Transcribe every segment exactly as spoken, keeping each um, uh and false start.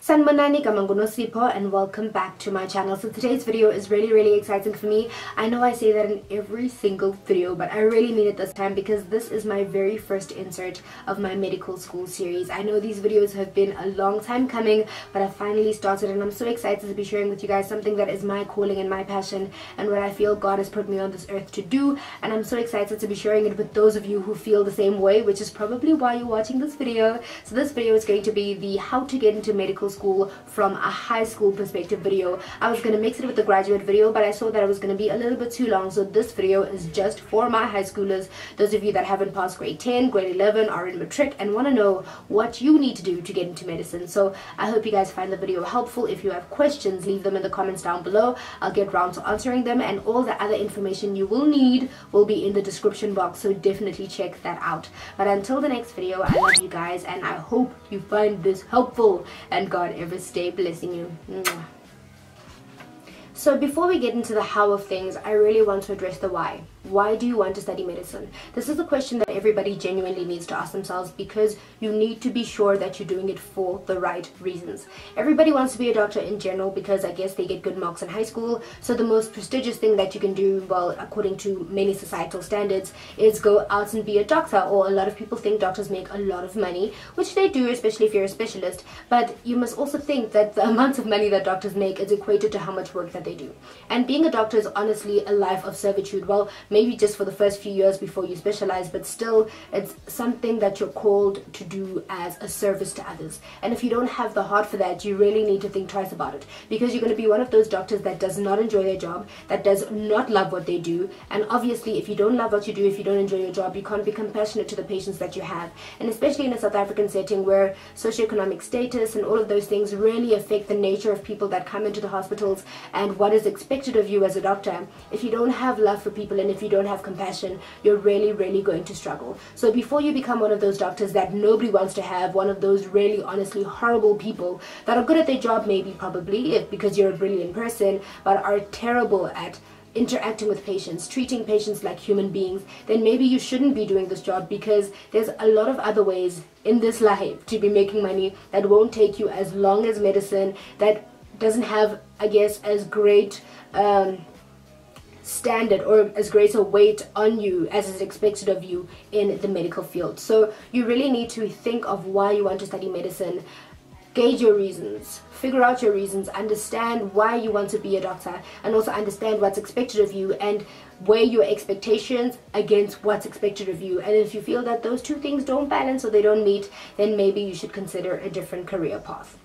Sanbonani Kamangunosipho, and welcome back to my channel. So today's video is really really exciting for me. I know I say that in every single video, but I really mean it this time because this is my very first insert of my medical school series. I know these videos have been a long time coming, but I finally started and I'm so excited to be sharing with you guys something that is my calling and my passion and what I feel God has put me on this earth to do, and I'm so excited to be sharing it with those of you who feel the same way, which is probably why you're watching this video. So this video is going to be the how to get into medical school School from a high school perspective video. I was going to mix it with the graduate video, but I saw that it was going to be a little bit too long, so this video is just for my high schoolers, those of you that haven't passed grade ten, grade eleven, are in matric and want to know what you need to do to get into medicine. So I hope you guys find the video helpful. If you have questions, leave them in the comments down below. I'll get round to answering them, and all the other information you will need will be in the description box, so definitely check that out. But until the next video, I love you guys and I hope you find this helpful, and God ever stay blessing you. Mwah. So before we get into the how of things, I really want to address the why. Why do you want to study medicine? This is a question that everybody genuinely needs to ask themselves, because you need to be sure that you're doing it for the right reasons. Everybody wants to be a doctor in general because I guess they get good marks in high school. So the most prestigious thing that you can do, well, according to many societal standards, is go out and be a doctor. Or a lot of people think doctors make a lot of money, which they do, especially if you're a specialist. But you must also think that the amount of money that doctors make is equated to how much work that they do. And being a doctor is honestly a life of servitude. Well, maybe just for the first few years before you specialize, but still it's something that you're called to do as a service to others. And if you don't have the heart for that, you really need to think twice about it, because you're going to be one of those doctors that does not enjoy their job, that does not love what they do. And obviously if you don't love what you do, if you don't enjoy your job, you can't be compassionate to the patients that you have. And especially in a South African setting where socioeconomic status and all of those things really affect the nature of people that come into the hospitals and what is expected of you as a doctor, if you don't have love for people and if If you don't have compassion, you're really really going to struggle. So before you become one of those doctors that nobody wants to have, one of those really honestly horrible people that are good at their job, maybe probably if because you're a brilliant person, but are terrible at interacting with patients, treating patients like human beings, then maybe you shouldn't be doing this job, because there's a lot of other ways in this life to be making money that won't take you as long as medicine, that doesn't have, I guess, as great um standard or as great a weight on you as is expected of you in the medical field. So you really need to think of why you want to study medicine, gauge your reasons, figure out your reasons, understand why you want to be a doctor, and also understand what's expected of you and weigh your expectations against what's expected of you. And if you feel that those two things don't balance or they don't meet, then maybe you should consider a different career path.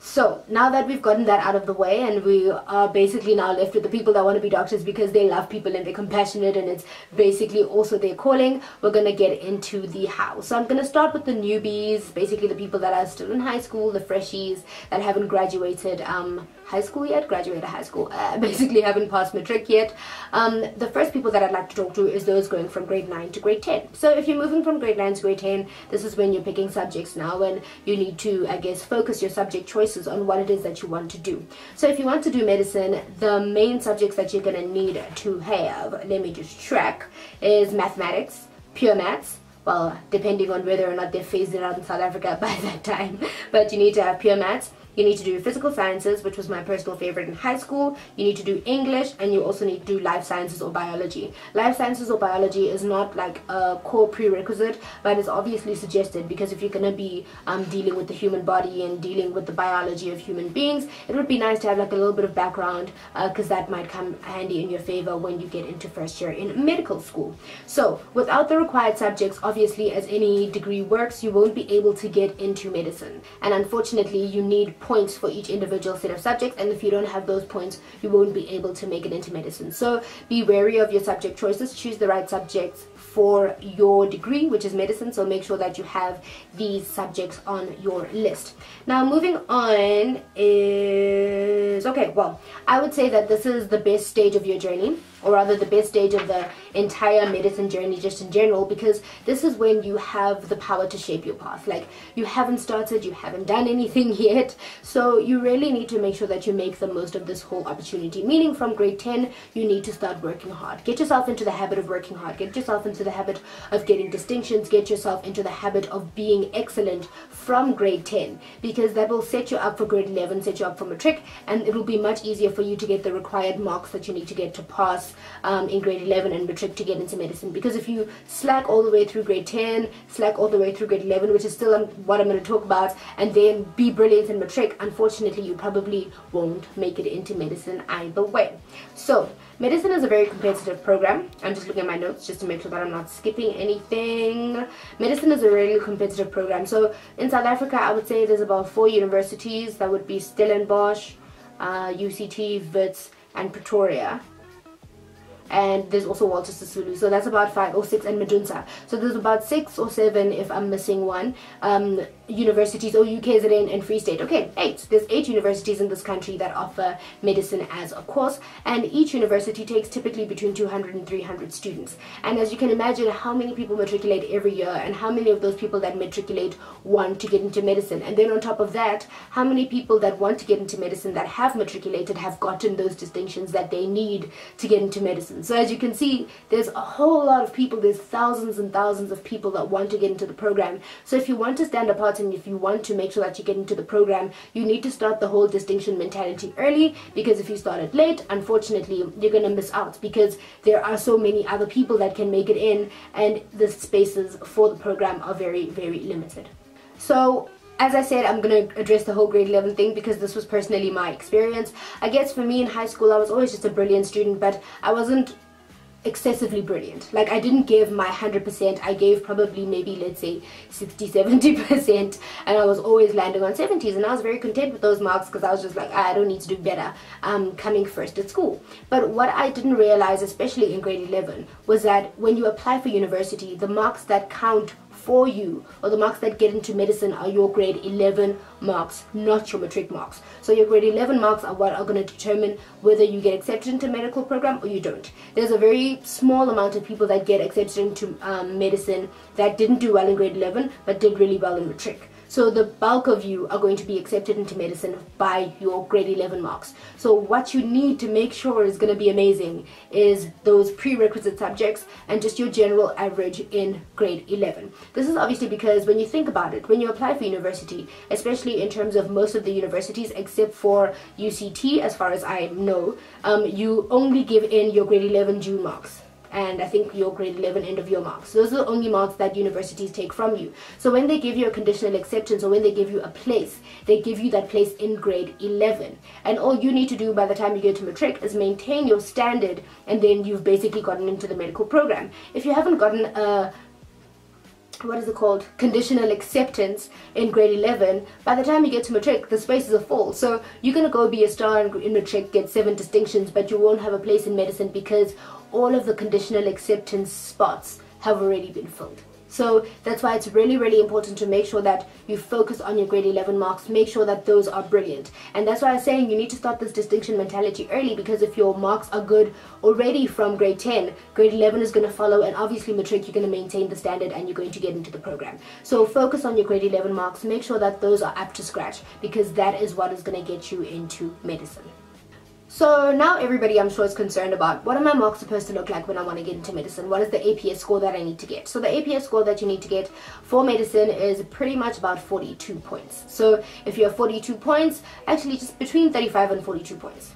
So now that we've gotten that out of the way, and we are basically now left with the people that want to be doctors because they love people and they're compassionate and it's basically also their calling, we're going to get into the how. So I'm going to start with the newbies, basically the people that are still in high school, the freshies that haven't graduated um, high school yet, graduated high school, uh, basically haven't passed matric yet. Um, the first people that I'd like to talk to is those going from grade nine to grade ten. So if you're moving from grade nine to grade ten, this is when you're picking subjects now, and you need to, I guess, focus your subject choice on what it is that you want to do. So if you want to do medicine, the main subjects that you're going to need to have, let me just track, is mathematics, pure maths. Well, depending on whether or not they phased it out in South Africa by that time, but you need to have pure maths. You need to do physical sciences, which was my personal favorite in high school. You need to do English, and you also need to do life sciences or biology. Life sciences or biology is not like a core prerequisite, but it's obviously suggested, because if you're going to be um, dealing with the human body and dealing with the biology of human beings, it would be nice to have like a little bit of background, because uh, that might come handy in your favor when you get into first year in medical school. So without the required subjects, obviously as any degree works, you won't be able to get into medicine. And unfortunately, you need points for each individual set of subjects, and if you don't have those points, you won't be able to make it into medicine. So be wary of your subject choices, choose the right subjects for your degree, which is medicine, so make sure that you have these subjects on your list. Now moving on is, okay, well, I would say that this is the best stage of your journey. or rather the best stage of the entire medicine journey just in general, because this is when you have the power to shape your path. Like, you haven't started, you haven't done anything yet, so you really need to make sure that you make the most of this whole opportunity, meaning from grade ten you need to start working hard. Get yourself into the habit of working hard, get yourself into the habit of getting distinctions, get yourself into the habit of being excellent from grade ten, because that will set you up for grade eleven, set you up for matric, and it will be much easier for you to get the required marks that you need to get to pass Um, in grade eleven and matric to get into medicine. Because if you slack all the way through grade ten, slack all the way through grade eleven, which is still um, what I'm going to talk about, and then be brilliant in matric, unfortunately you probably won't make it into medicine either way. So medicine is a very competitive program. I'm just looking at my notes just to make sure that I'm not skipping anything. Medicine is a really competitive program. So in South Africa, I would say there's about four universities. That would be Stellenbosch, uh, U C T, Wits, and Pretoria. And there's also Walter Sisulu, so that's about five or six, and Medunsa. So there's about six or seven, if I'm missing one, um, universities, or U K Z N and Free State. Okay, eight. There's eight universities in this country that offer medicine as a course, and each university takes typically between two hundred and three hundred students. And as you can imagine, how many people matriculate every year, and how many of those people that matriculate want to get into medicine. And then on top of that, how many people that want to get into medicine that have matriculated have gotten those distinctions that they need to get into medicine. So as you can see, there's a whole lot of people, there's thousands and thousands of people that want to get into the program. So if you want to stand apart, and if you want to make sure that you get into the program, you need to start the whole distinction mentality early, because if you start it late, unfortunately you're going to miss out, because there are so many other people that can make it in, and the spaces for the program are very, very limited. So as I said, I'm going to address the whole grade eleven thing, because this was personally my experience. I guess for me in high school, I was always just a brilliant student, but I wasn't excessively brilliant. Like, I didn't give my one hundred percent, I gave probably maybe, let's say, sixty, seventy percent, and I was always landing on seventies, and I was very content with those marks, because I was just like, I don't need to do better, I'm coming first at school. But what I didn't realize, especially in grade eleven, was that when you apply for university, the marks that count for you, or the marks that get into medicine, are your grade eleven marks, not your matric marks. So your grade eleven marks are what are going to determine whether you get accepted into medical program or you don't. There's a very small amount of people that get accepted into um, medicine that didn't do well in grade eleven but did really well in matric. So the bulk of you are going to be accepted into medicine by your grade eleven marks. So what you need to make sure is going to be amazing is those prerequisite subjects and just your general average in grade eleven. This is obviously because when you think about it, when you apply for university, especially in terms of most of the universities except for U C T, as far as I know, um, you only give in your grade eleven due marks, and I think your grade eleven end of year marks. Those are the only marks that universities take from you. So when they give you a conditional acceptance, or when they give you a place, they give you that place in grade eleven. And all you need to do by the time you get to matric is maintain your standard, and then you've basically gotten into the medical program. If you haven't gotten a, what is it called, conditional acceptance in grade eleven, by the time you get to matric, the spaces are full. So you're going to go be a star in matric, get seven distinctions, but you won't have a place in medicine, because all of the conditional acceptance spots have already been filled. So that's why it's really, really important to make sure that you focus on your grade eleven marks, make sure that those are brilliant. And that's why I'm saying you need to start this distinction mentality early, because if your marks are good already from grade ten, grade eleven is going to follow, and obviously matric, you're going to maintain the standard and you're going to get into the program. So focus on your grade eleven marks, make sure that those are up to scratch, because that is what is going to get you into medicine. So now everybody, I'm sure, is concerned about, what are my marks supposed to look like when I want to get into medicine? What is the A P S score that I need to get? So the A P S score that you need to get for medicine is pretty much about forty-two points. So if you have forty-two points, actually just between thirty-five and forty-two points.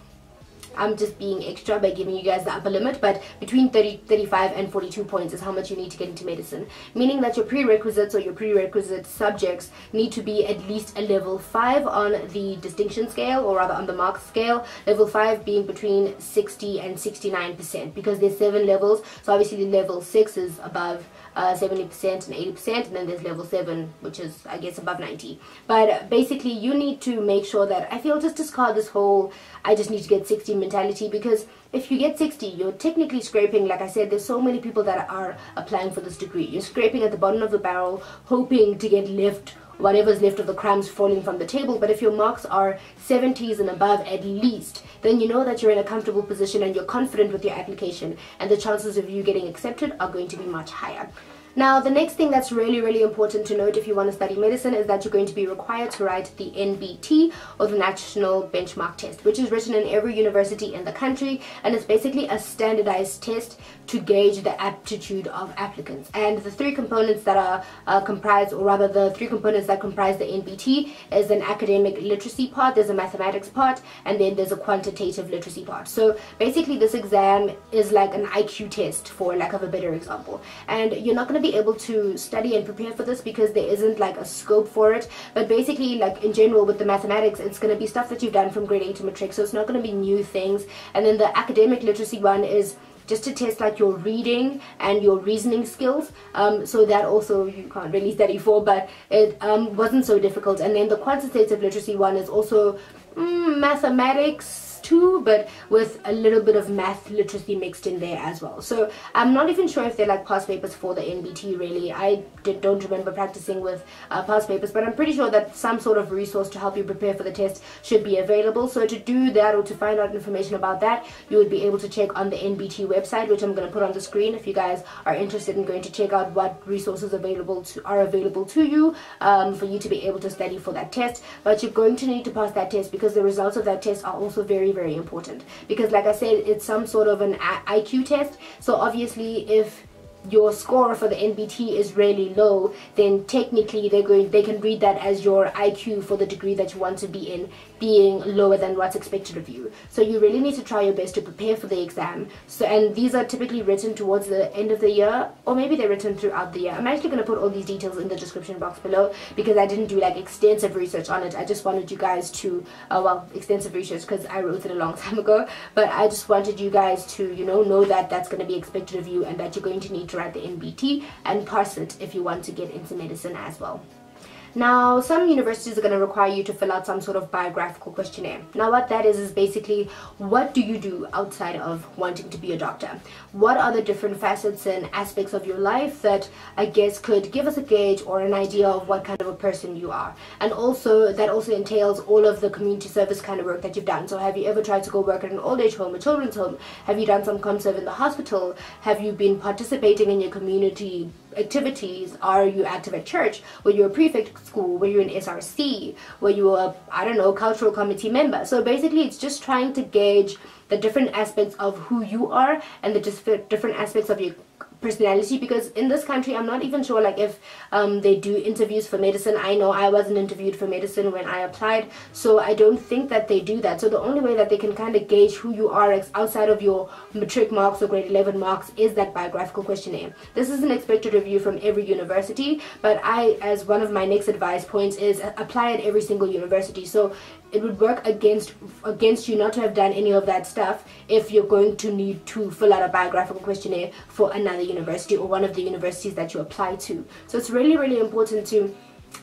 I'm just being extra by giving you guys the upper limit, but between thirty, thirty-five and forty-two points is how much you need to get into medicine, meaning that your prerequisites or your prerequisite subjects need to be at least a level five on the distinction scale, or rather on the mark scale, level five being between sixty and sixty-nine percent, because there's seven levels. So obviously the level six is above uh, seventy percent and eighty percent, and then there's level seven, which is, I guess, above ninety. But basically you need to make sure that, I feel, just discard this whole I just need to get sixty mentality, because if you get sixty, you're technically scraping. Like I said, there's so many people that are applying for this degree. You're scraping at the bottom of the barrel, hoping to get left whatever's left of the crumbs falling from the table. But if your marks are seventies and above at least, then you know that you're in a comfortable position and you're confident with your application, and the chances of you getting accepted are going to be much higher. Now, the next thing that's really, really important to note if you want to study medicine is that you're going to be required to write the N B T, or the National Benchmark Test, which is written in every university in the country, and it's basically a standardized test to gauge the aptitude of applicants. And the three components that are uh, comprised, or rather the three components that comprise the N B T, is an academic literacy part, there's a mathematics part, and then there's a quantitative literacy part. So basically this exam is like an I Q test, for lack of a better example, and you're not going to be able to study and prepare for this because there isn't like a scope for it. But basically, like in general with the mathematics, it's going to be stuff that you've done from grade eight to matric, so it's not going to be new things. And then the academic literacy one is just to test like your reading and your reasoning skills, um, so that also you can't really study for, but it um, wasn't so difficult. And then the quantitative literacy one is also mm, mathematics too, but with a little bit of math literacy mixed in there as well. So I'm not even sure if they're like past papers for the N B T really. I did, don't remember practicing with uh, past papers, but I'm pretty sure that some sort of resource to help you prepare for the test should be available. So to do that, or to find out information about that, you would be able to check on the N B T website, which I'm going to put on the screen if you guys are interested in going to check out what resources available to are available to you um, for you to be able to study for that test. But you're going to need to pass that test because the results of that test are also very very important, because like I said, it's some sort of an I Q test. So obviously if your score for the N B T is really low, then technically they're going, they can read that as your I Q for the degree that you want to be in being lower than what's expected of you. So you really need to try your best to prepare for the exam. So, and these are typically written towards the end of the year, or maybe they're written throughout the year. I'm actually going to put all these details in the description box below, because I didn't do like extensive research on it. I just wanted you guys to, uh, well, extensive research because I wrote it a long time ago, but I just wanted you guys to, you know, know that that's going to be expected of you, and that you're going to need to write the N B T and pass it if you want to get into medicine as well. Now, some universities are going to require you to fill out some sort of biographical questionnaire. Now, what that is is basically, what do you do outside of wanting to be a doctor? What are the different facets and aspects of your life that I guess could give us a gauge or an idea of what kind of a person you are? And also, that also entails all of the community service kind of work that you've done. So have you ever tried to go work at an old age home, a children's home? Have you done some comserve in the hospital? Have you been participating in your community activities? Are you active at church? Were you a prefect at school? Were you an S R C? Were you a, I don't know, cultural committee member? So basically it's just trying to gauge the different aspects of who you are and the different aspects of your personality, because in this country I'm not even sure like if um, they do interviews for medicine. I know I wasn't interviewed for medicine when I applied, so I don't think that they do that. So the only way that they can kind of gauge who you are outside of your matric marks or grade eleven marks is that biographical questionnaire. This isn't expected of you from every university, but I, as one of my next advice points, is apply at every single university. So it would work against against you not to have done any of that stuff if you're going to need to fill out a biographical questionnaire for another university or one of the universities that you apply to. So it's really, really important to,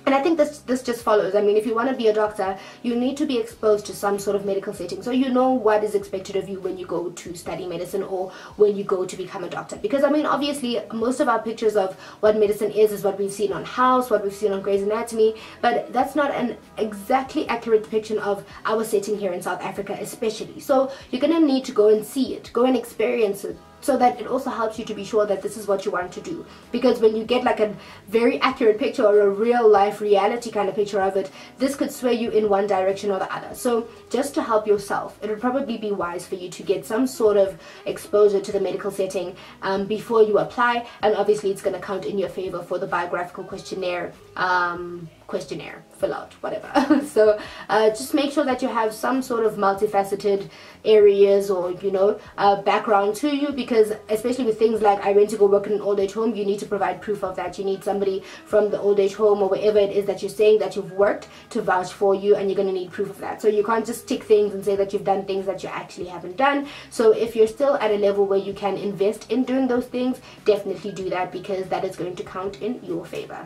and I think this this just follows. I mean, if you want to be a doctor, you need to be exposed to some sort of medical setting, so you know what is expected of you when you go to study medicine or when you go to become a doctor. Because I mean, obviously most of our pictures of what medicine is is what we've seen on House, what we've seen on Grey's Anatomy, but that's not an exactly accurate depiction of our setting here in South Africa especially. So you're going to need to go and see it, go and experience it, so that it also helps you to be sure that this is what you want to do. Because when you get like a very accurate picture or a real life reality kind of picture of it, this could sway you in one direction or the other. So just to help yourself, it would probably be wise for you to get some sort of exposure to the medical setting um, before you apply, and obviously it's going to count in your favor for the biographical questionnaire um, questionnaire fill out, whatever. So uh, just make sure that you have some sort of multifaceted areas, or you know, uh, background to you, because especially with things like I went to go work in an old age home, you need to provide proof of that. You need somebody from the old age home or wherever it is that you're saying that you've worked to vouch for you, and you're going to need proof of that. So you can't just tick things and say that you've done things that you actually haven't done. So if you're still at a level where you can invest in doing those things, definitely do that, because that is going to count in your favor.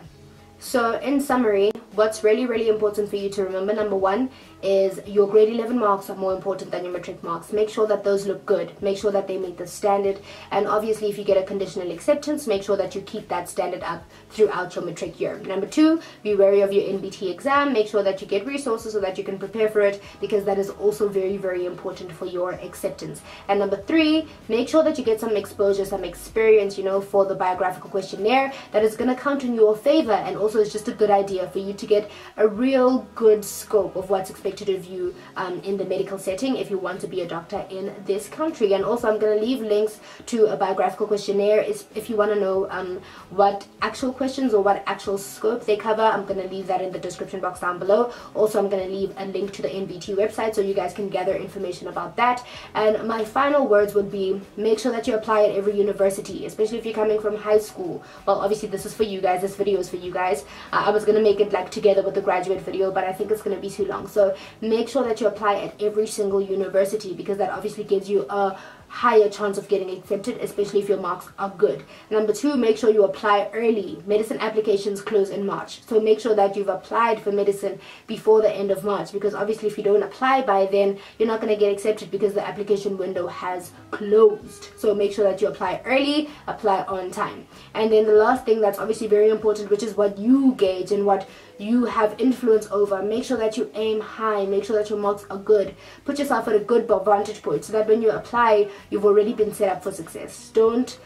So in summary, what's really, really important for you to remember, number one, is your grade eleven marks are more important than your matric marks. Make sure that those look good. Make sure that they meet the standard. And obviously, if you get a conditional acceptance, make sure that you keep that standard up throughout your matric year. Number two, be wary of your N B T exam. Make sure that you get resources so that you can prepare for it, because that is also very, very important for your acceptance. And number three, make sure that you get some exposure, some experience, you know, for the biographical questionnaire. That is going to count in your favor, and also it's just a good idea for you to get a real good scope of what's expected of you um, in the medical setting if you want to be a doctor in this country. And also I'm going to leave links to a biographical questionnaire is if you want to know um, what actual questions or what actual scope they cover. I'm going to leave that in the description box down below. Also I'm going to leave a link to the N B T website so you guys can gather information about that. And my final words would be, make sure that you apply at every university, especially if you're coming from high school. Well, obviously this is for you guys, this video is for you guys. uh, I was going to make it like together with the graduate video, but I think it's going to be too long, so make sure that you apply at every single university, because that obviously gives you a higher chance of getting accepted, especially if your marks are good. Number two, make sure you apply early. Medicine applications close in March, so make sure that you've applied for medicine before the end of March, because obviously if you don't apply by then, you're not going to get accepted because the application window has closed. So make sure that you apply early, apply on time. And then the last thing that's obviously very important, which is what you gauge and what you have influence over, make sure that you aim high, make sure that your marks are good, put yourself at a good vantage point so that when you apply, you've already been set up for success. Don't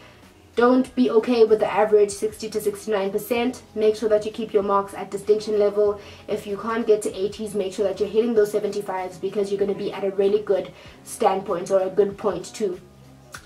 don't be okay with the average sixty to sixty-nine percent. Make sure that you keep your marks at distinction level. If you can't get to eighties, make sure that you're hitting those seventy-fives, because you're going to be at a really good standpoint or a good point to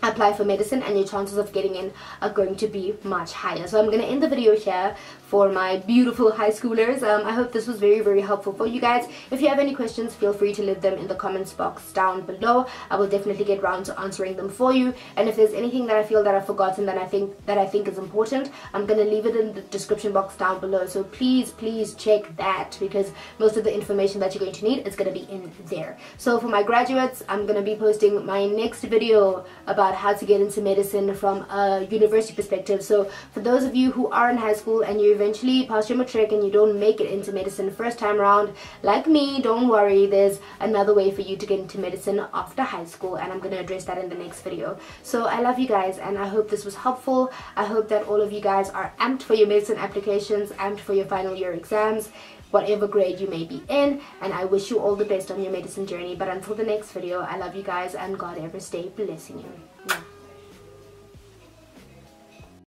apply for medicine, and your chances of getting in are going to be much higher. So I'm going to end the video here for my beautiful high schoolers. um, I hope this was very, very helpful for you guys. If you have any questions, feel free to leave them in the comments box down below. I will definitely get around to answering them for you. And if there's anything that I feel that I've forgotten that I think that I think is important, I'm going to leave it in the description box down below, so please please check that, because most of the information that you're going to need is going to be in there. So for my graduates, I'm going to be posting my next video about how to get into medicine from a university perspective. So for those of you who are in high school and you eventually pass your matric and you don't make it into medicine first time around, like me, don't worry, there's another way for you to get into medicine after high school, and I'm going to address that in the next video. So I love you guys, and I hope this was helpful. I hope that all of you guys are amped for your medicine applications, amped for your final year exams, whatever grade you may be in, and I wish you all the best on your medicine journey. But until the next video, I love you guys, and God ever stay blessing you.